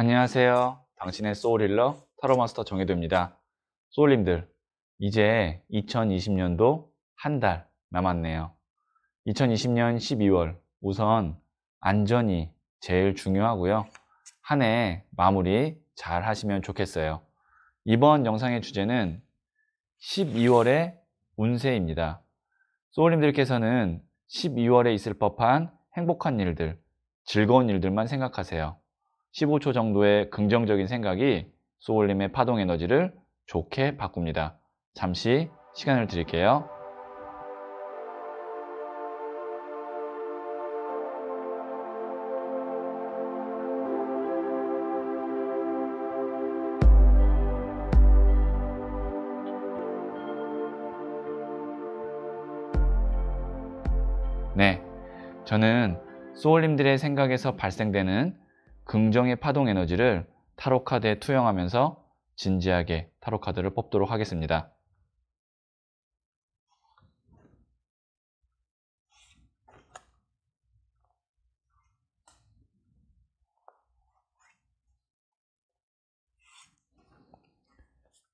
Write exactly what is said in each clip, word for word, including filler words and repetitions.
안녕하세요. 당신의 소울힐러 타로마스터 정회도입니다. 소울님들, 이제 이천이십 년도 한 달 남았네요. 이천이십 년 십이월, 우선 안전이 제일 중요하고요. 한 해 마무리 잘 하시면 좋겠어요. 이번 영상의 주제는 십이월의 운세입니다. 소울님들께서는 십이월에 있을 법한 행복한 일들, 즐거운 일들만 생각하세요. 십오 초 정도의 긍정적인 생각이 소울님의 파동 에너지를 좋게 바꿉니다. 잠시 시간을 드릴게요. 네, 저는 소울님들의 생각에서 발생되는 긍정의 파동 에너지를 타로 카드에 투영하면서 진지하게 타로 카드를 뽑도록 하겠습니다.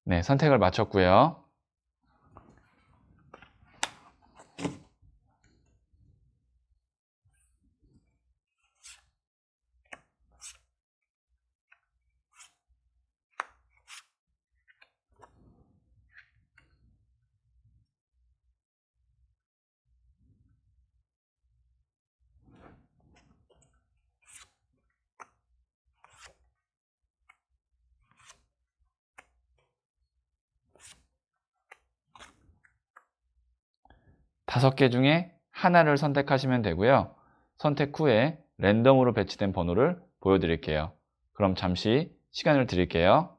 네, 선택을 마쳤고요. 다섯 개 중에 하나를 선택하시면 되고요. 선택 후에 랜덤으로 배치된 번호를 보여드릴게요. 그럼 잠시 시간을 드릴게요.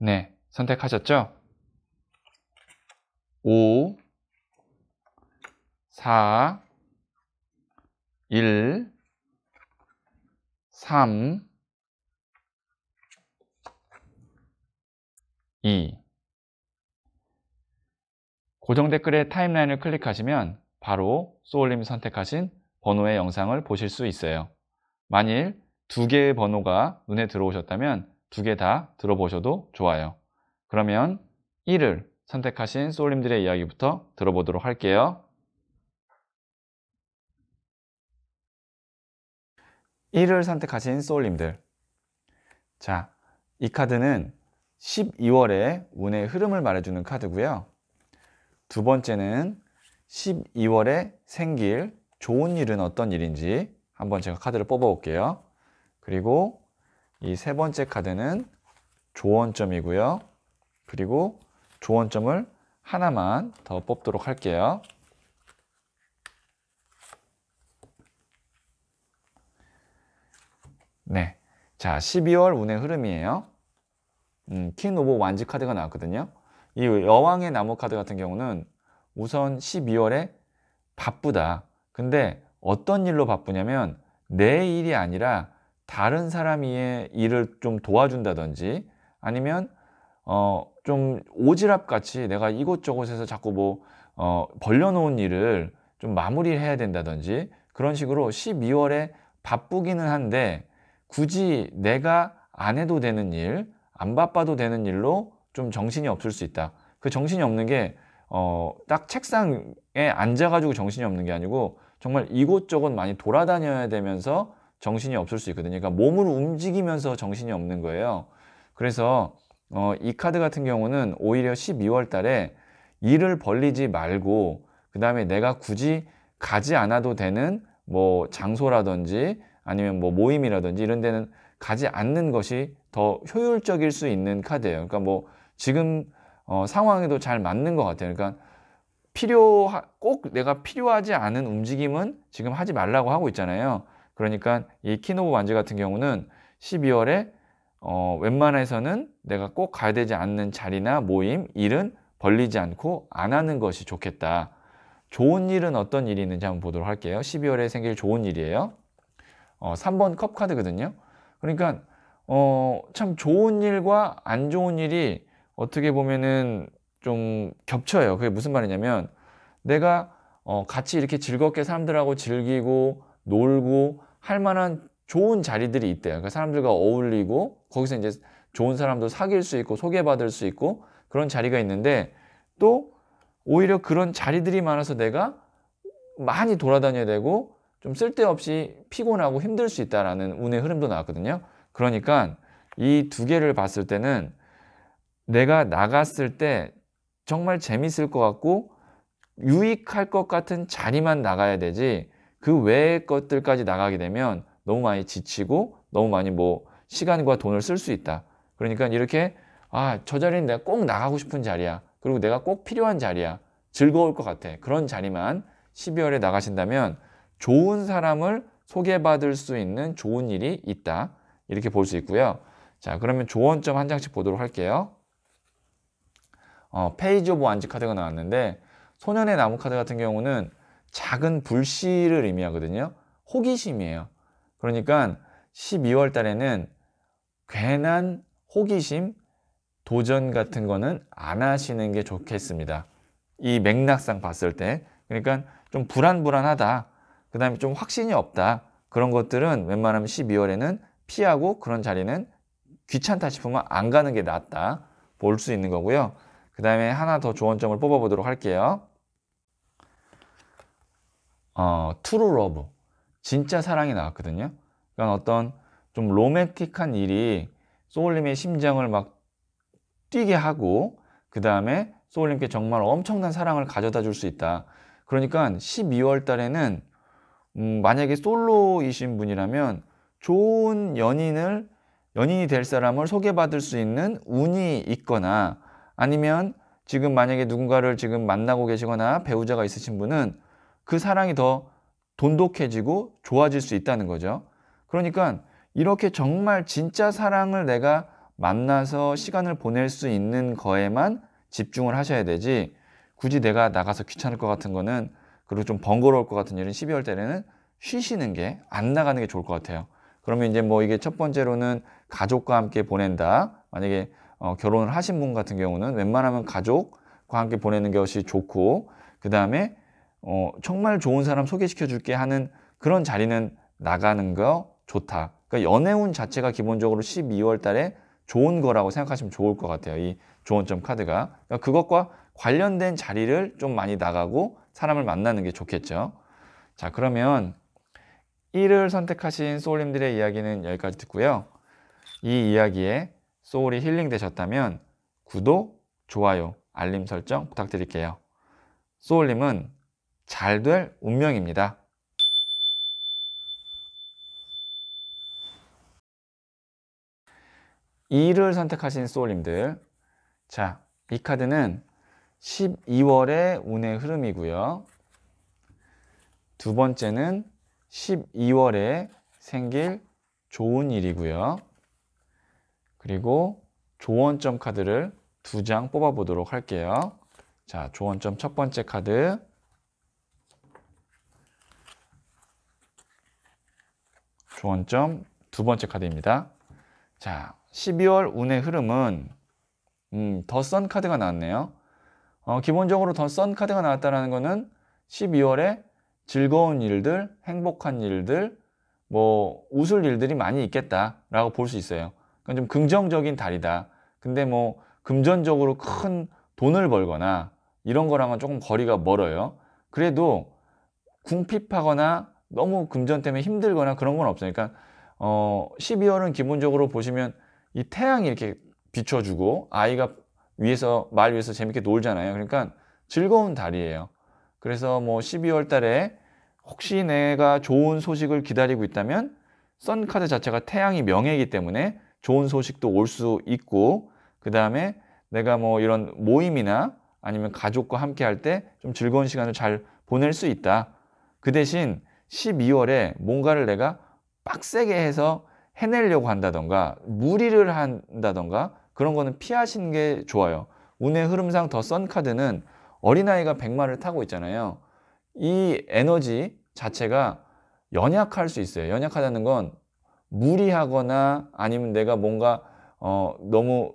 네, 선택하셨죠? 오, 사, 일, 삼, 이. 고정 댓글의 타임라인을 클릭하시면 바로 소울님이 선택하신 번호의 영상을 보실 수 있어요. 만일 두 개의 번호가 눈에 들어오셨다면 두 개 다 들어보셔도 좋아요. 그러면 일을 선택하신 소울님들의 이야기부터 들어보도록 할게요. 일을 선택하신 소울님들, 자, 이 카드는 십이월의 운의 흐름을 말해주는 카드고요. 두 번째는 십이월에 생길 좋은 일은 어떤 일인지 한번 제가 카드를 뽑아볼게요. 그리고 이 세 번째 카드는 조언점이고요. 그리고 조언점을 하나만 더 뽑도록 할게요. 네, 자, 십이월 운의 흐름이에요. 음, 퀸 오브 완즈 카드가 나왔거든요. 이 여왕의 나무 카드 같은 경우는 우선 십이월에 바쁘다. 근데 어떤 일로 바쁘냐면 내 일이 아니라 다른 사람의 일을 좀 도와준다든지, 아니면 어, 좀 오지랖같이 내가 이곳저곳에서 자꾸 뭐 어, 벌려놓은 일을 좀 마무리를 해야 된다든지, 그런 식으로 십이월에 바쁘기는 한데 굳이 내가 안 해도 되는 일, 안 바빠도 되는 일로 좀 정신이 없을 수 있다. 그 정신이 없는 게 어, 딱 책상에 앉아가지고 정신이 없는 게 아니고 정말 이곳저곳 많이 돌아다녀야 되면서 정신이 없을 수 있거든요. 그러니까 몸을 움직이면서 정신이 없는 거예요. 그래서 어, 이 카드 같은 경우는 오히려 십이월 달에 일을 벌리지 말고, 그 다음에 내가 굳이 가지 않아도 되는 뭐 장소라든지 아니면 뭐 모임이라든지 이런 데는 가지 않는 것이 더 효율적일 수 있는 카드예요. 그러니까 뭐 지금 어, 상황에도 잘 맞는 것 같아요. 그러니까 필요 꼭 내가 필요하지 않은 움직임은 지금 하지 말라고 하고 있잖아요. 그러니까 이 퀸 오브 완즈 같은 경우는 십이월에 어, 웬만해서는 내가 꼭 가야 되지 않는 자리나 모임, 일은 벌리지 않고 안 하는 것이 좋겠다. 좋은 일은 어떤 일이 있는지 한번 보도록 할게요. 십이월에 생길 좋은 일이에요. 어, 삼 번 컵 카드거든요. 그러니까 어, 참 좋은 일과 안 좋은 일이 어떻게 보면은 좀 겹쳐요. 그게 무슨 말이냐면 내가 어, 같이 이렇게 즐겁게 사람들하고 즐기고 놀고 할 만한 좋은 자리들이 있대요. 그러니까 사람들과 어울리고 거기서 이제 좋은 사람도 사귈 수 있고 소개받을 수 있고 그런 자리가 있는데, 또 오히려 그런 자리들이 많아서 내가 많이 돌아다녀야 되고 좀 쓸데없이 피곤하고 힘들 수 있다라는 운의 흐름도 나왔거든요. 그러니까 이 두 개를 봤을 때는 내가 나갔을 때 정말 재밌을 것 같고 유익할 것 같은 자리만 나가야 되지, 그 외의 것들까지 나가게 되면 너무 많이 지치고 너무 많이 뭐 시간과 돈을 쓸 수 있다. 그러니까 이렇게 아, 저 자리는 내가 꼭 나가고 싶은 자리야. 그리고 내가 꼭 필요한 자리야. 즐거울 것 같아. 그런 자리만 십이월에 나가신다면 좋은 사람을 소개받을 수 있는 좋은 일이 있다. 이렇게 볼 수 있고요. 자, 그러면 조언점 한 장씩 보도록 할게요. 어, 페이지 오브 완즈 카드가 나왔는데 소년의 나무 카드 같은 경우는 작은 불씨를 의미하거든요. 호기심이에요. 그러니까 십이월 달에는 괜한 호기심, 도전 같은 거는 안 하시는 게 좋겠습니다. 이 맥락상 봤을 때. 그러니까 좀 불안불안하다. 그 다음에 좀 확신이 없다. 그런 것들은 웬만하면 십이월에는 피하고 그런 자리는 귀찮다 싶으면 안 가는 게 낫다. 볼 수 있는 거고요. 그 다음에 하나 더 조언점을 뽑아보도록 할게요. 어, 트루 러브. 진짜 사랑이 나왔거든요. 그러니까 어떤 좀 로맨틱한 일이 소울님의 심장을 막 뛰게 하고 그 다음에 소울님께 정말 엄청난 사랑을 가져다 줄 수 있다. 그러니까 십이월 달에는 음, 만약에 솔로이신 분이라면 좋은 연인을 연인이 될 사람을 소개받을 수 있는 운이 있거나, 아니면 지금 만약에 누군가를 지금 만나고 계시거나 배우자가 있으신 분은 그 사랑이 더 돈독해지고 좋아질 수 있다는 거죠. 그러니까 이렇게 정말 진짜 사랑을 내가 만나서 시간을 보낼 수 있는 거에만 집중을 하셔야 되지, 굳이 내가 나가서 귀찮을 것 같은 거는, 그리고 좀 번거로울 것 같은 일은 십이월 달에는 쉬시는 게, 안 나가는 게 좋을 것 같아요. 그러면 이제 뭐 이게 첫 번째로는 가족과 함께 보낸다. 만약에 어, 결혼을 하신 분 같은 경우는 웬만하면 가족과 함께 보내는 것이 좋고, 그 다음에 어, 정말 좋은 사람 소개시켜 줄게 하는 그런 자리는 나가는 거 좋다. 그러니까 연애운 자체가 기본적으로 십이월 달에 좋은 거라고 생각하시면 좋을 것 같아요. 이 조언점 카드가. 그러니까 그것과 관련된 자리를 좀 많이 나가고 사람을 만나는 게 좋겠죠. 자, 그러면 일을 선택하신 소울님들의 이야기는 여기까지 듣고요. 이 이야기에 소울이 힐링 되셨다면 구독, 좋아요, 알림 설정 부탁드릴게요. 소울님은 잘 될 운명입니다. 이를 선택하신 소울님들, 자, 이 카드는 십이월의 운의 흐름이고요. 두 번째는 십이월에 생길 좋은 일이고요. 그리고 조언점 카드를 두 장 뽑아보도록 할게요. 자, 조언점 첫 번째 카드. 조언점 두 번째 카드입니다. 자, 십이월 운의 흐름은 음, 더 선 카드가 나왔네요. 어, 기본적으로 더 선 카드가 나왔다는 거는 십이월에 즐거운 일들, 행복한 일들, 뭐 웃을 일들이 많이 있겠다라고 볼 수 있어요. 그러니까 좀 긍정적인 달이다. 근데 뭐 금전적으로 큰 돈을 벌거나 이런 거랑은 조금 거리가 멀어요. 그래도 궁핍하거나 너무 금전 때문에 힘들거나 그런 건 없어요. 그러니까 어, 십이월은 기본적으로 보시면 이 태양이 이렇게 비춰주고 아이가 위에서 말 위에서 재밌게 놀잖아요. 그러니까 즐거운 달이에요. 그래서 뭐 십이월 달에 혹시 내가 좋은 소식을 기다리고 있다면 선 카드 자체가 태양이 명예이기 때문에 좋은 소식도 올 수 있고, 그 다음에 내가 뭐 이런 모임이나 아니면 가족과 함께 할 때 좀 즐거운 시간을 잘 보낼 수 있다. 그 대신 십이월에 뭔가를 내가 빡세게 해서 해내려고 한다던가 무리를 한다던가 그런 거는 피하시는 게 좋아요. 운의 흐름상 더 썬 카드는 어린아이가 백마를 타고 있잖아요. 이 에너지 자체가 연약할 수 있어요. 연약하다는 건 무리하거나 아니면 내가 뭔가 어, 너무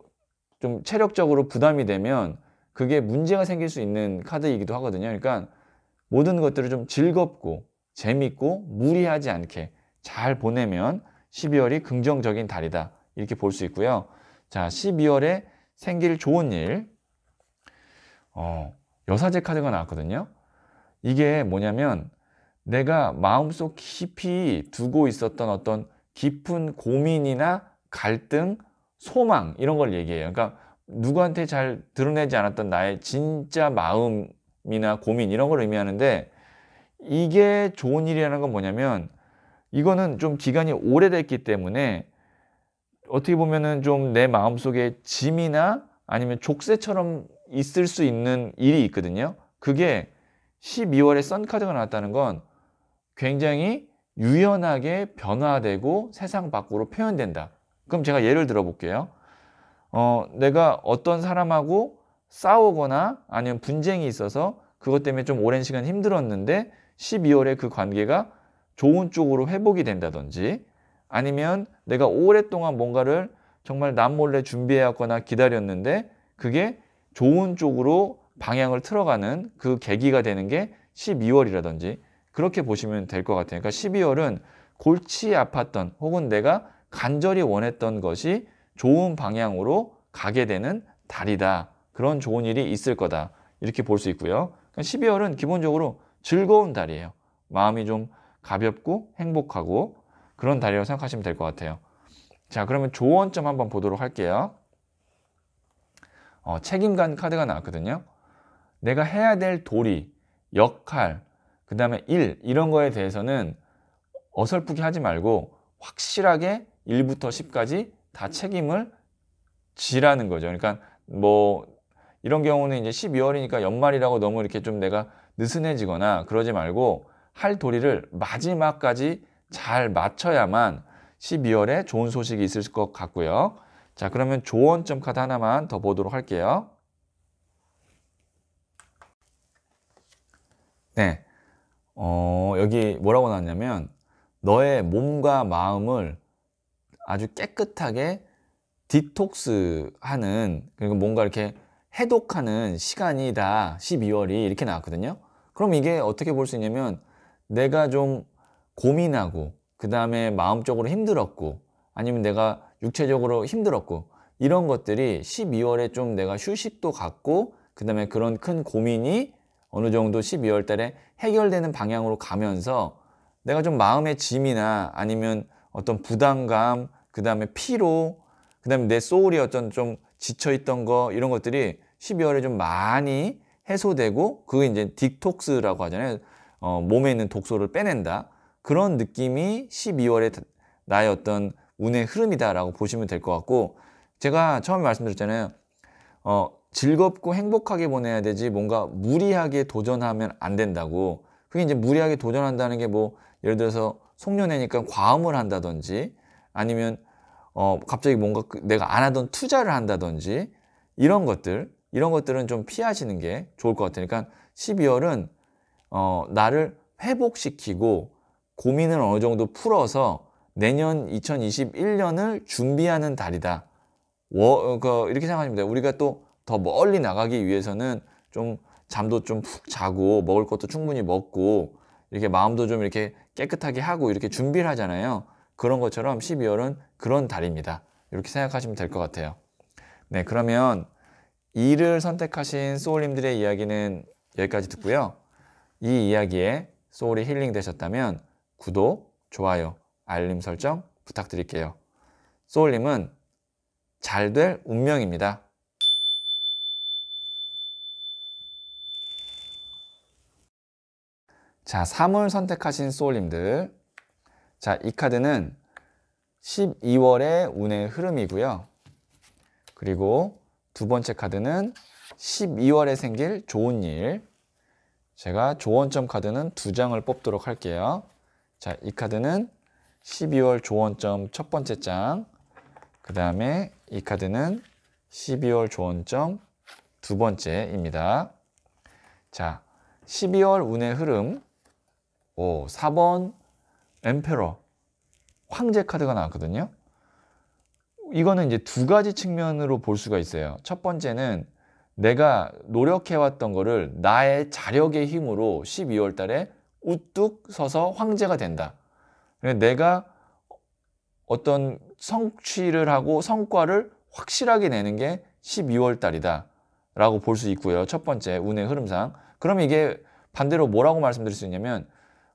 좀 체력적으로 부담이 되면 그게 문제가 생길 수 있는 카드이기도 하거든요. 그러니까 모든 것들을 좀 즐겁고 재밌고 무리하지 않게 잘 보내면 십이월이 긍정적인 달이다 이렇게 볼 수 있고요. 자, 십이월에 생길 좋은 일, 어, 여사제 카드가 나왔거든요. 이게 뭐냐면 내가 마음속 깊이 두고 있었던 어떤 깊은 고민이나 갈등, 소망 이런 걸 얘기해요. 그러니까 누구한테 잘 드러내지 않았던 나의 진짜 마음이나 고민 이런 걸 의미하는데, 이게 좋은 일이라는 건 뭐냐면 이거는 좀 기간이 오래됐기 때문에 어떻게 보면은 좀 내 마음속에 짐이나 아니면 족쇄처럼 있을 수 있는 일이 있거든요. 그게 십이월에 선카드가 나왔다는 건 굉장히 유연하게 변화되고 세상 밖으로 표현된다. 그럼 제가 예를 들어 볼게요. 어, 내가 어떤 사람하고 싸우거나 아니면 분쟁이 있어서 그것 때문에 좀 오랜 시간 힘들었는데 십이월에 그 관계가 좋은 쪽으로 회복이 된다든지, 아니면 내가 오랫동안 뭔가를 정말 남몰래 준비해왔거나 기다렸는데 그게 좋은 쪽으로 방향을 틀어가는 그 계기가 되는 게 십이월이라든지 그렇게 보시면 될 것 같아요. 그러니까 십이월은 골치 아팠던 혹은 내가 간절히 원했던 것이 좋은 방향으로 가게 되는 달이다. 그런 좋은 일이 있을 거다. 이렇게 볼 수 있고요. 그러니까 십이월은 기본적으로 즐거운 달이에요. 마음이 좀 가볍고 행복하고 그런 달이라고 생각하시면 될 것 같아요. 자, 그러면 조언점 한번 보도록 할게요. 어, 책임감 카드가 나왔거든요. 내가 해야 될 도리, 역할, 그 다음에 일 이런 거에 대해서는 어설프게 하지 말고 확실하게 일부터 십까지 다 책임을 지라는 거죠. 그러니까 뭐 이런 경우는 이제 십이월이니까 연말이라고 너무 이렇게 좀 내가 느슨해지거나 그러지 말고 할 도리를 마지막까지 잘 맞춰야만 십이월에 좋은 소식이 있을 것 같고요. 자, 그러면 조언점 카드 하나만 더 보도록 할게요. 네, 어, 여기 뭐라고 나왔냐면 너의 몸과 마음을 아주 깨끗하게 디톡스하는, 그리고 뭔가 이렇게 해독하는 시간이다 십이월이 이렇게 나왔거든요. 그럼 이게 어떻게 볼 수 있냐면 내가 좀 고민하고 그 다음에 마음적으로 힘들었고 아니면 내가 육체적으로 힘들었고 이런 것들이 십이월에 좀 내가 휴식도 갖고 그 다음에 그런 큰 고민이 어느 정도 십이월 달에 해결되는 방향으로 가면서 내가 좀 마음의 짐이나 아니면 어떤 부담감, 그 다음에 피로, 그 다음에 내 소울이 어떤 좀 지쳐있던 거 이런 것들이 십이월에 좀 많이 해소되고 그게 이제 디톡스라고 하잖아요. 어, 몸에 있는 독소를 빼낸다. 그런 느낌이 십이월에 나의 어떤 운의 흐름이다라고 보시면 될 것 같고, 제가 처음에 말씀드렸잖아요. 어, 즐겁고 행복하게 보내야 되지 뭔가 무리하게 도전하면 안 된다고. 그게 이제 무리하게 도전한다는 게 뭐 예를 들어서 송년회니까 과음을 한다든지 아니면 어 갑자기 뭔가 내가 안 하던 투자를 한다든지 이런 것들, 이런 것들은 좀 피하시는 게 좋을 것 같아요. 그러니까 십이월은 어 나를 회복시키고 고민을 어느 정도 풀어서 내년 이천이십일 년을 준비하는 달이다. 워, 그, 이렇게 생각하시면 돼요. 우리가 또 더 멀리 나가기 위해서는 좀 잠도 좀 푹 자고 먹을 것도 충분히 먹고 이렇게 마음도 좀 이렇게 깨끗하게 하고 이렇게 준비를 하잖아요. 그런 것처럼 십이월은 그런 달입니다. 이렇게 생각하시면 될 것 같아요. 네, 그러면 이를 선택하신 소울님들의 이야기는 여기까지 듣고요. 이 이야기에 소울이 힐링 되셨다면 구독, 좋아요, 알림 설정 부탁드릴게요. 소울님은 잘 될 운명입니다. 자, 삼을 선택하신 소울님들. 자, 이 카드는 십이월의 운의 흐름이고요. 그리고 두 번째 카드는 십이월에 생길 좋은 일. 제가 조언점 카드는 두 장을 뽑도록 할게요. 자, 이 카드는 십이월 조언점 첫 번째 장. 그 다음에 이 카드는 십이월 조언점 두 번째입니다. 자, 십이월 운의 흐름. 오, 사 번 엠페러, 황제 카드가 나왔거든요. 이거는 이제 두 가지 측면으로 볼 수가 있어요. 첫 번째는 내가 노력해왔던 거를 나의 자력의 힘으로 십이월 달에 우뚝 서서 황제가 된다. 내가 어떤 성취를 하고 성과를 확실하게 내는 게 십이월 달이다 라고 볼 수 있고요. 첫 번째 운의 흐름상. 그럼 이게 반대로 뭐라고 말씀드릴 수 있냐면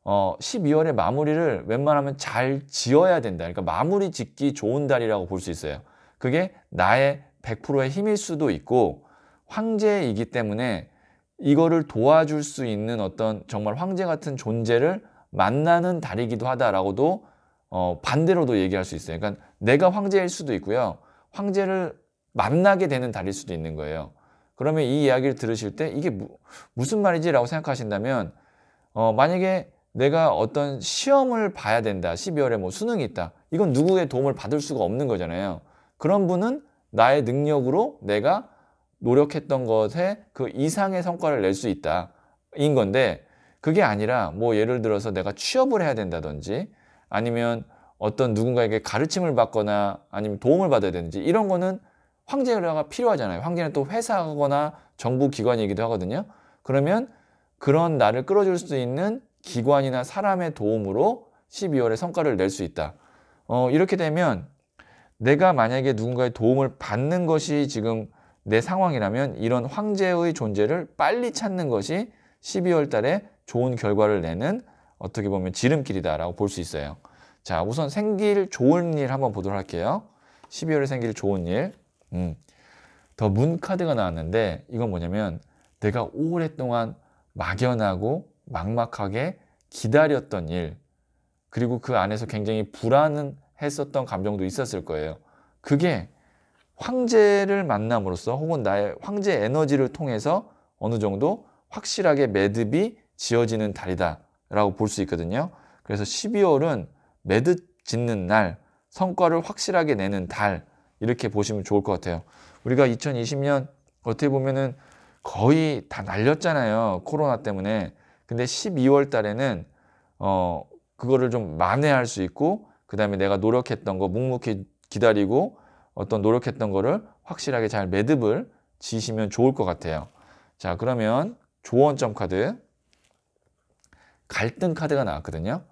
어, 십이월의 마무리를 웬만하면 잘 지어야 된다. 그러니까 마무리 짓기 좋은 달이라고 볼 수 있어요. 그게 나의 백 퍼센트의 힘일 수도 있고 황제이기 때문에 이거를 도와줄 수 있는 어떤 정말 황제 같은 존재를 만나는 달이기도 하다라고도 어, 반대로도 얘기할 수 있어요. 그러니까 내가 황제일 수도 있고요. 황제를 만나게 되는 달일 수도 있는 거예요. 그러면 이 이야기를 들으실 때 이게 무, 무슨 말이지? 라고 생각하신다면 어, 만약에 내가 어떤 시험을 봐야 된다. 십이월에 뭐 수능이 있다. 이건 누구의 도움을 받을 수가 없는 거잖아요. 그런 분은 나의 능력으로 내가 노력했던 것에 그 이상의 성과를 낼 수 있다. 인 건데 그게 아니라 뭐 예를 들어서 내가 취업을 해야 된다든지 아니면 어떤 누군가에게 가르침을 받거나 아니면 도움을 받아야 되는지 이런 거는 황제가 필요하잖아요. 황제는 또 회사거나 정부기관이기도 하거든요. 그러면 그런 나를 끌어줄 수 있는 기관이나 사람의 도움으로 십이월에 성과를 낼 수 있다. 어, 이렇게 되면 내가 만약에 누군가의 도움을 받는 것이 지금 내 상황이라면 이런 황제의 존재를 빨리 찾는 것이 십이월 달에 좋은 결과를 내는 어떻게 보면 지름길이다라고 볼 수 있어요. 자, 우선 생길 좋은 일 한번 보도록 할게요. 십이월에 생길 좋은 일. 음. 더 문 카드가 나왔는데 이건 뭐냐면 내가 오랫동안 막연하고 막막하게 기다렸던 일 그리고 그 안에서 굉장히 불안했었던 감정도 있었을 거예요. 그게 황제를 만남으로써 혹은 나의 황제 에너지를 통해서 어느 정도 확실하게 매듭이 지어지는 달이다 라고 볼 수 있거든요. 그래서 십이월은 매듭 짓는 날, 성과를 확실하게 내는 달 이렇게 보시면 좋을 것 같아요. 우리가 이천이십 년 어떻게 보면은 거의 다 날렸잖아요. 코로나 때문에. 근데 십이월 달에는 어 그거를 좀 만회할 수 있고 그 다음에 내가 노력했던 거 묵묵히 기다리고 어떤 노력했던 거를 확실하게 잘 매듭을 지시면 좋을 것 같아요. 자, 그러면 조언점 카드 갈등 카드가 나왔거든요.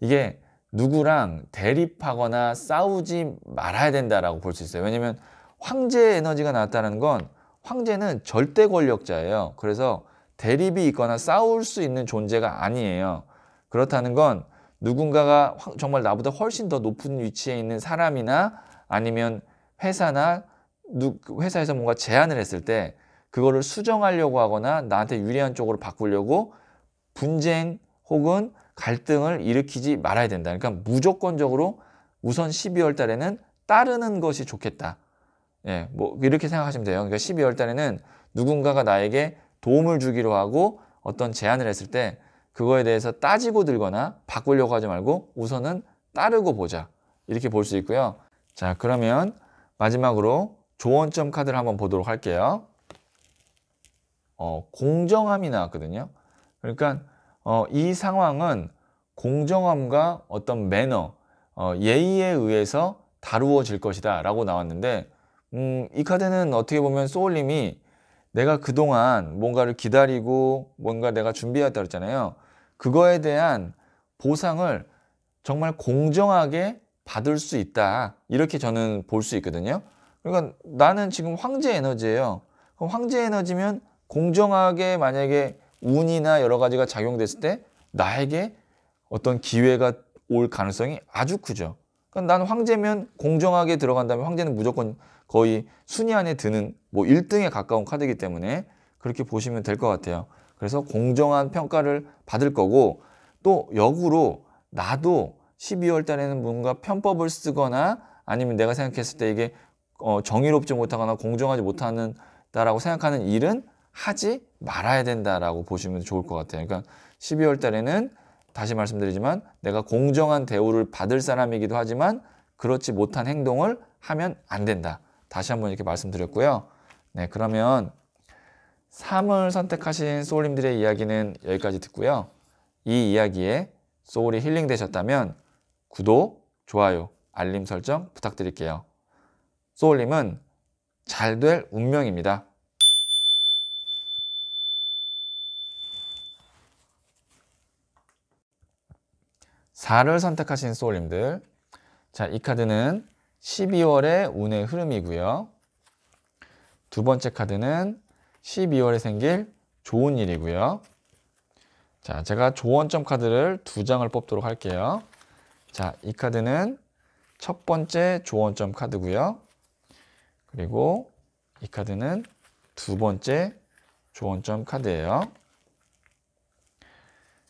이게 누구랑 대립하거나 싸우지 말아야 된다라고 볼 수 있어요. 왜냐면 황제의 에너지가 나왔다는 건 황제는 절대 권력자예요. 그래서 대립이 있거나 싸울 수 있는 존재가 아니에요. 그렇다는 건 누군가가 정말 나보다 훨씬 더 높은 위치에 있는 사람이나 아니면 회사나 회사에서 뭔가 제안을 했을 때 그거를 수정하려고 하거나 나한테 유리한 쪽으로 바꾸려고 분쟁 혹은 갈등을 일으키지 말아야 된다. 그러니까 무조건적으로 우선 십이월 달에는 따르는 것이 좋겠다. 예, 뭐 이렇게 생각하시면 돼요. 그러니까 십이월 달에는 누군가가 나에게 도움을 주기로 하고 어떤 제안을 했을 때 그거에 대해서 따지고 들거나 바꾸려고 하지 말고 우선은 따르고 보자. 이렇게 볼 수 있고요. 자, 그러면 마지막으로 조언점 카드를 한번 보도록 할게요. 어, 공정함이 나왔거든요. 그러니까 어, 이 상황은 공정함과 어떤 매너, 어, 예의에 의해서 다루어질 것이다 라고 나왔는데 음, 이 카드는 어떻게 보면 소울님이 내가 그동안 뭔가를 기다리고 뭔가 내가 준비했다 그랬잖아요. 그거에 대한 보상을 정말 공정하게 받을 수 있다. 이렇게 저는 볼 수 있거든요. 그러니까 나는 지금 황제 에너지예요. 그럼 황제 에너지면 공정하게 만약에 운이나 여러 가지가 작용됐을 때 나에게 어떤 기회가 올 가능성이 아주 크죠. 그러니까 난 황제면 공정하게 들어간다면 황제는 무조건 거의 순위 안에 드는 뭐 일 등에 가까운 카드이기 때문에 그렇게 보시면 될 것 같아요. 그래서 공정한 평가를 받을 거고 또 역으로 나도 십이월 달에는 뭔가 편법을 쓰거나 아니면 내가 생각했을 때 이게 어 정의롭지 못하거나 공정하지 못한다라고 생각하는 일은 하지 말아야 된다라고 보시면 좋을 것 같아요. 그러니까 십이월 달에는 다시 말씀드리지만 내가 공정한 대우를 받을 사람이기도 하지만 그렇지 못한 행동을 하면 안 된다. 다시 한번 이렇게 말씀드렸고요. 네, 그러면 삼을 선택하신 소울님들의 이야기는 여기까지 듣고요. 이 이야기에 소울이 힐링되셨다면 구독, 좋아요, 알림 설정 부탁드릴게요. 소울님은 잘 될 운명입니다. 사를 선택하신 소울님들, 자, 이 카드는 십이월의 운의 흐름이고요. 두 번째 카드는 십이월에 생길 좋은 일이고요. 자, 제가 조언점 카드를 두 장을 뽑도록 할게요. 자, 이 카드는 첫 번째 조언점 카드고요. 그리고 이 카드는 두 번째 조언점 카드예요.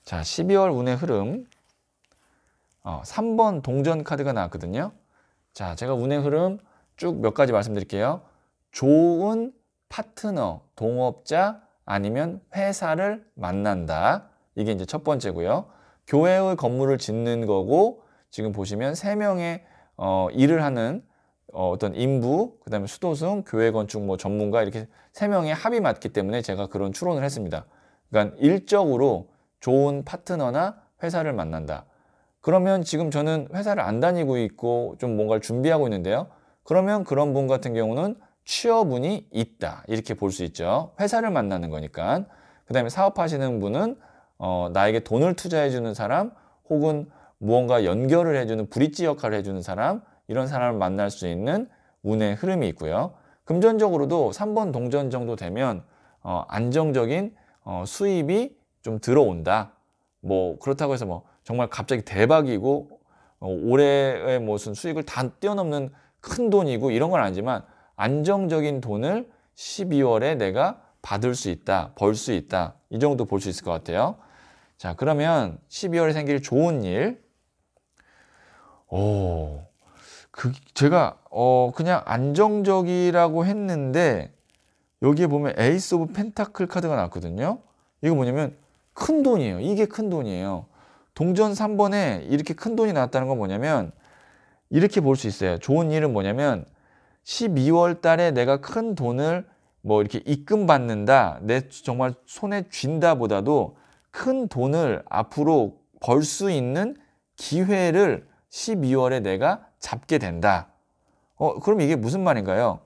자, 십이월 운의 흐름, 어, 삼 번 동전 카드가 나왔거든요. 자, 제가 운의 흐름 쭉 몇 가지 말씀드릴게요. 좋은 파트너, 동업자 아니면 회사를 만난다. 이게 이제 첫 번째고요. 교회의 건물을 짓는 거고, 지금 보시면 세 명의 어, 일을 하는 어, 어떤 인부, 그 다음에 수도승, 교회 건축 뭐 전문가, 이렇게 세 명의 합이 맞기 때문에 제가 그런 추론을 했습니다. 그러니까 일적으로 좋은 파트너나 회사를 만난다. 그러면 지금 저는 회사를 안 다니고 있고 좀 뭔가를 준비하고 있는데요. 그러면 그런 분 같은 경우는 취업운이 있다, 이렇게 볼 수 있죠. 회사를 만나는 거니까. 그 다음에 사업하시는 분은 어, 나에게 돈을 투자해주는 사람, 혹은 무언가 연결을 해주는 브릿지 역할을 해주는 사람, 이런 사람을 만날 수 있는 운의 흐름이 있고요. 금전적으로도 삼 번 동전 정도 되면 어, 안정적인 어, 수입이 좀 들어온다. 뭐 그렇다고 해서 뭐 정말 갑자기 대박이고 어, 올해의 무슨 수익을 다 뛰어넘는 큰 돈이고 이런 건 아니지만, 안정적인 돈을 십이월에 내가 받을 수 있다, 벌 수 있다, 이 정도 볼 수 있을 것 같아요. 자, 그러면 십이월에 생길 좋은 일. 오, 그 제가 어 그냥 안정적이라고 했는데 여기에 보면 에이스 오브 펜타클 카드가 나왔거든요. 이거 뭐냐면 큰 돈이에요. 이게 큰 돈이에요. 동전 삼 번에 이렇게 큰 돈이 나왔다는 건 뭐냐면 이렇게 볼 수 있어요. 좋은 일은 뭐냐면 십이월 달에 내가 큰 돈을 뭐 이렇게 입금 받는다, 내 정말 손에 쥔다 보다도 큰 돈을 앞으로 벌 수 있는 기회를 십이월에 내가 잡게 된다. 어, 그럼 이게 무슨 말인가요?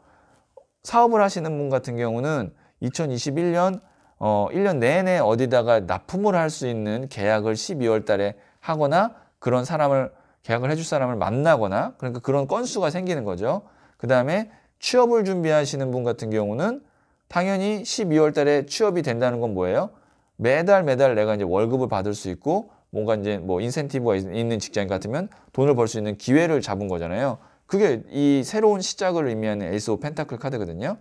사업을 하시는 분 같은 경우는 이천이십일 년 어, 일 년 내내 어디다가 납품을 할 수 있는 계약을 십이월 달에 하거나, 그런 사람을, 계약을 해줄 사람을 만나거나, 그러니까 그런 건수가 생기는 거죠. 그 다음에 취업을 준비하시는 분 같은 경우는 당연히 십이월 달에 취업이 된다는 건 뭐예요? 매달 매달 내가 이제 월급을 받을 수 있고, 뭔가 이제 뭐 인센티브가 있는 직장인 같으면 돈을 벌 수 있는 기회를 잡은 거잖아요. 그게 이 새로운 시작을 의미하는 에이스 오브 펜타클 카드거든요.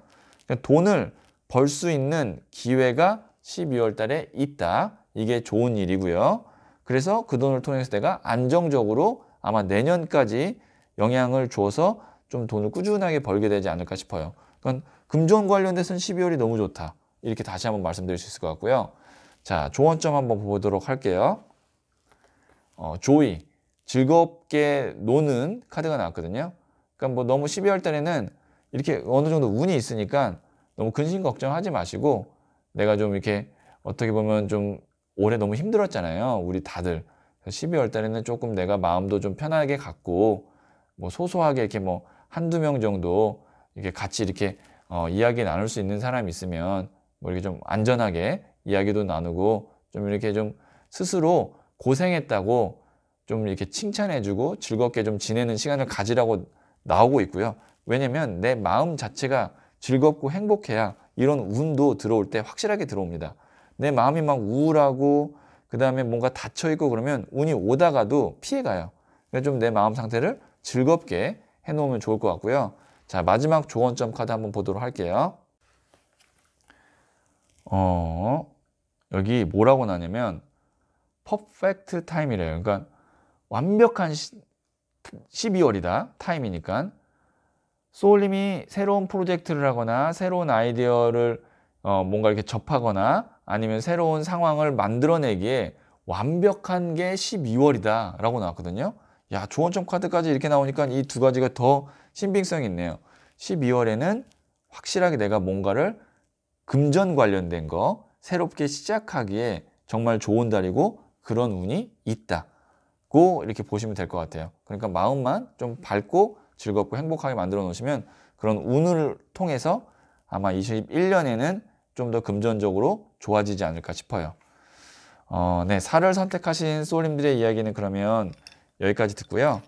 그러니까 돈을 벌 수 있는 기회가 십이월 달에 있다. 이게 좋은 일이고요. 그래서 그 돈을 통해서 내가 안정적으로 아마 내년까지 영향을 줘서 좀 돈을 꾸준하게 벌게 되지 않을까 싶어요. 그러니까 금전 관련돼서는 십이월이 너무 좋다, 이렇게 다시 한번 말씀드릴 수 있을 것 같고요. 자, 조언점 한번 보도록 할게요. 어, 조이, 즐겁게 노는 카드가 나왔거든요. 그러니까 뭐 너무 십이월 달에는 이렇게 어느 정도 운이 있으니까 너무 근심 걱정하지 마시고, 내가 좀 이렇게 어떻게 보면 좀 올해 너무 힘들었잖아요, 우리 다들. 십이월 달에는 조금 내가 마음도 좀 편하게 갖고 뭐 소소하게 이렇게 뭐 한두 명 정도 이렇게 같이 이렇게 어, 이야기 나눌 수 있는 사람이 있으면 뭐 이렇게 좀 안전하게 이야기도 나누고, 좀 이렇게 좀 스스로 고생했다고 좀 이렇게 칭찬해주고 즐겁게 좀 지내는 시간을 가지라고 나오고 있고요. 왜냐면 내 마음 자체가 즐겁고 행복해야 이런 운도 들어올 때 확실하게 들어옵니다. 내 마음이 막 우울하고 그 다음에 뭔가 닫혀있고 그러면 운이 오다가도 피해가요. 그러니까 좀 내 마음 상태를 즐겁게 해놓으면 좋을 것 같고요. 자, 마지막 조언점 카드 한번 보도록 할게요. 어, 여기 뭐라고 나냐면 퍼펙트 타임이래요. 그러니까 완벽한 시, 십이월이다. 타임이니까. 소울님이 새로운 프로젝트를 하거나 새로운 아이디어를 어, 뭔가 이렇게 접하거나 아니면 새로운 상황을 만들어내기에 완벽한 게 십이월이다 라고 나왔거든요. 야, 조언점 카드까지 이렇게 나오니까 이 두 가지가 더 신빙성이 있네요. 십이월에는 확실하게 내가 뭔가를 금전 관련된 거 새롭게 시작하기에 정말 좋은 달이고 그런 운이 있다고 이렇게 보시면 될 것 같아요. 그러니까 마음만 좀 밝고 즐겁고 행복하게 만들어 놓으시면 그런 운을 통해서 아마 이십일 년에는 좀 더 금전적으로 좋아지지 않을까 싶어요. 어, 네, 사를 선택하신 소울님들의 이야기는 그러면 여기까지 듣고요.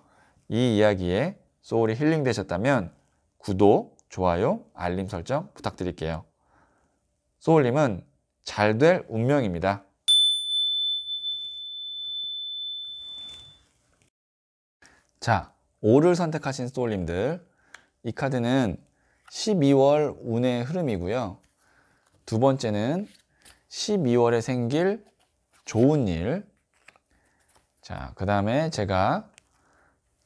이 이야기에 소울이 힐링되셨다면 구독, 좋아요, 알림 설정 부탁드릴게요. 소울님은 잘 될 운명입니다. 자, 오를 선택하신 소울님들, 이 카드는 십이월 운의 흐름이고요. 두 번째는 십이월에 생길 좋은 일. 자, 그 다음에 제가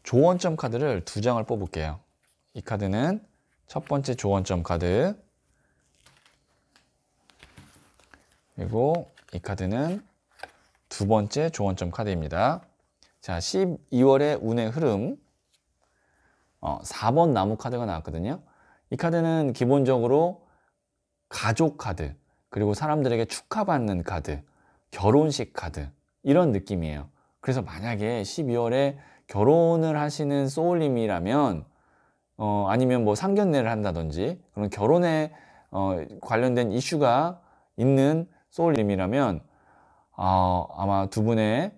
조언점 카드를 두 장을 뽑을게요. 이 카드는 첫 번째 조언점 카드, 그리고 이 카드는 두 번째 조언점 카드입니다. 자, 십이월의 운의 흐름, 어, 사 번 나무 카드가 나왔거든요. 이 카드는 기본적으로 가족 카드, 그리고 사람들에게 축하받는 카드, 결혼식 카드, 이런 느낌이에요. 그래서 만약에 십이월에 결혼을 하시는 소울님이라면 어, 아니면 뭐 상견례를 한다든지 그런 결혼에 어, 관련된 이슈가 있는 소울님이라면 어, 아마 두 분의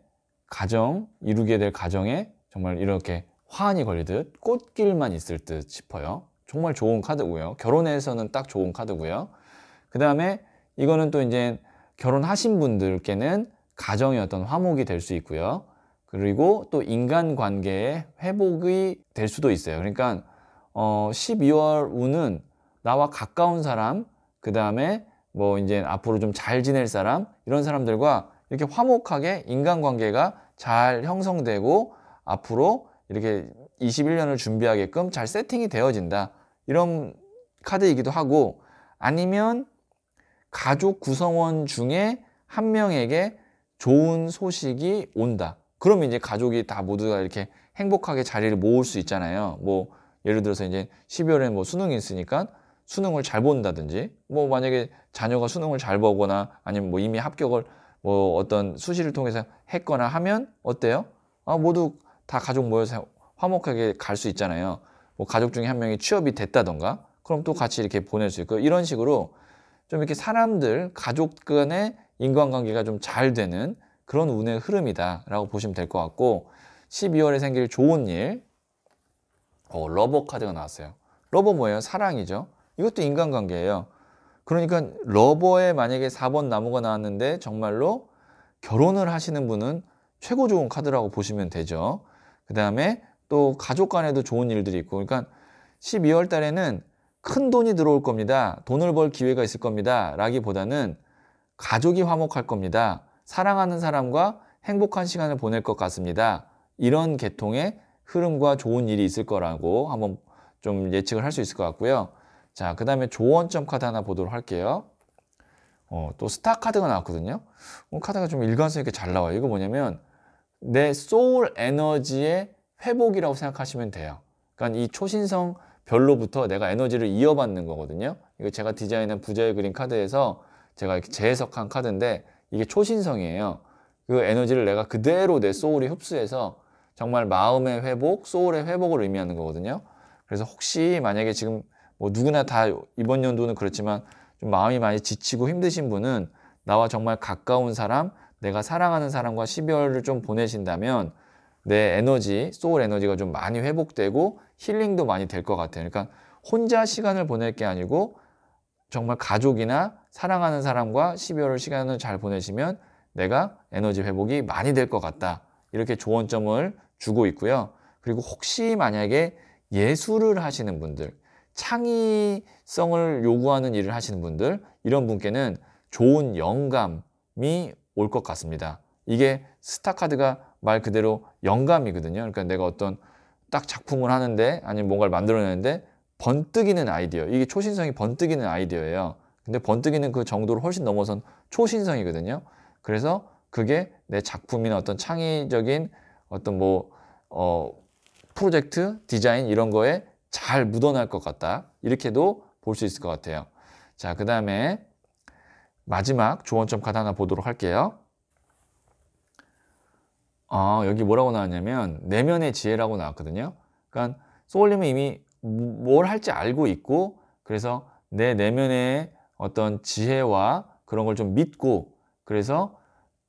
가정, 이루게 될 가정에 정말 이렇게 화환이 걸리듯 꽃길만 있을 듯 싶어요. 정말 좋은 카드고요. 결혼에서는 딱 좋은 카드고요. 그 다음에 이거는 또 이제 결혼하신 분들께는 가정의 어떤 화목이 될 수 있고요. 그리고 또 인간관계의 회복이 될 수도 있어요. 그러니까 어, 십이월 운은 나와 가까운 사람, 그 다음에 뭐 이제 앞으로 좀 잘 지낼 사람, 이런 사람들과 이렇게 화목하게 인간관계가 잘 형성되고 앞으로 이렇게 이십일 년을 준비하게끔 잘 세팅이 되어진다, 이런 카드이기도 하고, 아니면 가족 구성원 중에 한 명에게 좋은 소식이 온다. 그럼 이제 가족이 다 모두가 이렇게 행복하게 자리를 모을 수 있잖아요. 뭐 예를 들어서 이제 십이월에 뭐 수능이 있으니까 수능을 잘 본다든지, 뭐 만약에 자녀가 수능을 잘 보거나 아니면 뭐 이미 합격을 뭐 어떤 수시를 통해서 했거나 하면 어때요? 아, 모두 다 가족 모여서 화목하게 갈 수 있잖아요. 뭐 가족 중에 한 명이 취업이 됐다던가, 그럼 또 같이 이렇게 보낼 수 있고, 이런 식으로 좀 이렇게 사람들, 가족 간의 인간관계가 좀 잘 되는 그런 운의 흐름이다라고 보시면 될 것 같고, 십이월에 생길 좋은 일, 어, 러버 카드가 나왔어요. 러버 뭐예요? 사랑이죠. 이것도 인간관계예요. 그러니까 러버에 만약에 사 번 나무가 나왔는데 정말로 결혼을 하시는 분은 최고 좋은 카드라고 보시면 되죠. 그 다음에 또 가족 간에도 좋은 일들이 있고, 그러니까 십이월 달에는 큰 돈이 들어올 겁니다. 돈을 벌 기회가 있을 겁니다. 라기보다는 가족이 화목할 겁니다. 사랑하는 사람과 행복한 시간을 보낼 것 같습니다. 이런 계통의 흐름과 좋은 일이 있을 거라고 한번 좀 예측을 할 수 있을 것 같고요. 자, 그 다음에 조언점 카드 하나 보도록 할게요. 어, 또 스타 카드가 나왔거든요. 어, 카드가 좀 일관성 있게 잘 나와요. 이거 뭐냐면 내 소울 에너지의 회복이라고 생각하시면 돼요. 그러니까 이 초신성 별로부터 내가 에너지를 이어받는 거거든요. 이거 제가 디자인한 부자의 그림 카드에서 제가 이렇게 재해석한 카드인데, 이게 초신성이에요. 그 에너지를 내가 그대로 내 소울이 흡수해서 정말 마음의 회복, 소울의 회복을 의미하는 거거든요. 그래서 혹시 만약에 지금 뭐 누구나 다 이번 연도는 그렇지만 좀 마음이 많이 지치고 힘드신 분은 나와 정말 가까운 사람, 내가 사랑하는 사람과 십이월을 좀 보내신다면 내 에너지, 소울 에너지가 좀 많이 회복되고 힐링도 많이 될 것 같아요. 그러니까 혼자 시간을 보낼 게 아니고 정말 가족이나 사랑하는 사람과 십이월 시간을 잘 보내시면 내가 에너지 회복이 많이 될 것 같다, 이렇게 조언점을 주고 있고요. 그리고 혹시 만약에 예술을 하시는 분들, 창의성을 요구하는 일을 하시는 분들, 이런 분께는 좋은 영감이 올 것 같습니다. 이게 스타 카드가 말 그대로 영감이거든요. 그러니까 내가 어떤 딱 작품을 하는데, 아니면 뭔가를 만들어내는데 번뜩이는 아이디어, 이게 초신성이 번뜩이는 아이디어예요. 근데 번뜩이는 그 정도를 훨씬 넘어선 초신성이거든요. 그래서 그게 내 작품이나 어떤 창의적인 어떤 뭐 어, 프로젝트, 디자인 이런 거에 잘 묻어날 것 같다, 이렇게도 볼 수 있을 것 같아요. 자, 그 다음에 마지막 조언점 카드 하나 보도록 할게요. 아, 여기 뭐라고 나왔냐면 내면의 지혜라고 나왔거든요. 그러니까 소울님은 이미 뭘 할지 알고 있고, 그래서 내 내면의 어떤 지혜와 그런 걸 좀 믿고, 그래서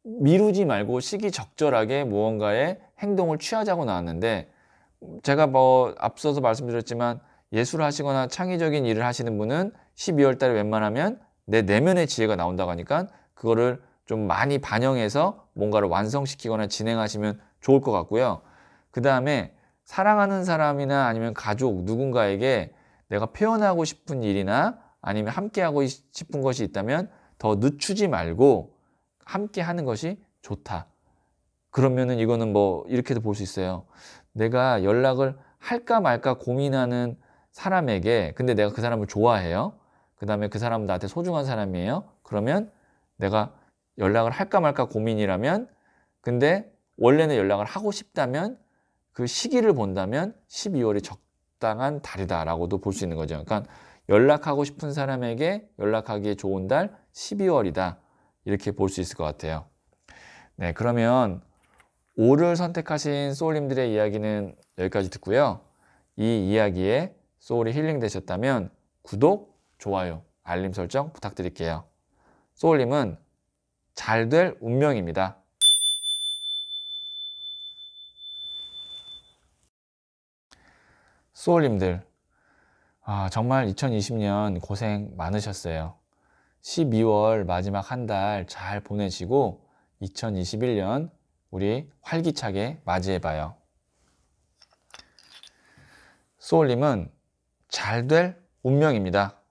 미루지 말고 시기적절하게 무언가의 행동을 취하자고 나왔는데, 제가 뭐 앞서서 말씀드렸지만 예술을 하시거나 창의적인 일을 하시는 분은 십이월 달에 웬만하면 내 내면의 지혜가 나온다고 하니까 그거를 좀 많이 반영해서 뭔가를 완성시키거나 진행하시면 좋을 것 같고요. 그 다음에 사랑하는 사람이나 아니면 가족 누군가에게 내가 표현하고 싶은 일이나 아니면 함께하고 싶은 것이 있다면 더 늦추지 말고 함께하는 것이 좋다. 그러면은 이거는 뭐 이렇게도 볼 수 있어요. 내가 연락을 할까 말까 고민하는 사람에게, 근데 내가 그 사람을 좋아해요. 그 다음에 그 사람은 나한테 소중한 사람이에요. 그러면 내가 연락을 할까 말까 고민이라면, 근데 원래는 연락을 하고 싶다면 그 시기를 본다면 십이월이 적당한 달이다라고도 볼 수 있는 거죠. 그러니까 연락하고 싶은 사람에게 연락하기에 좋은 달 십이월이다. 이렇게 볼 수 있을 것 같아요. 네, 그러면 오를 선택하신 소울님들의 이야기는 여기까지 듣고요. 이 이야기에 소울이 힐링 되셨다면 구독, 좋아요, 알림 설정 부탁드릴게요. 소울님은 잘 될 운명입니다. 소울님들, 아, 정말 이천이십 년 고생 많으셨어요. 십이월 마지막 한 달 잘 보내시고 이천이십일 년 우리 활기차게 맞이해봐요. 소울님은 잘 될 운명입니다.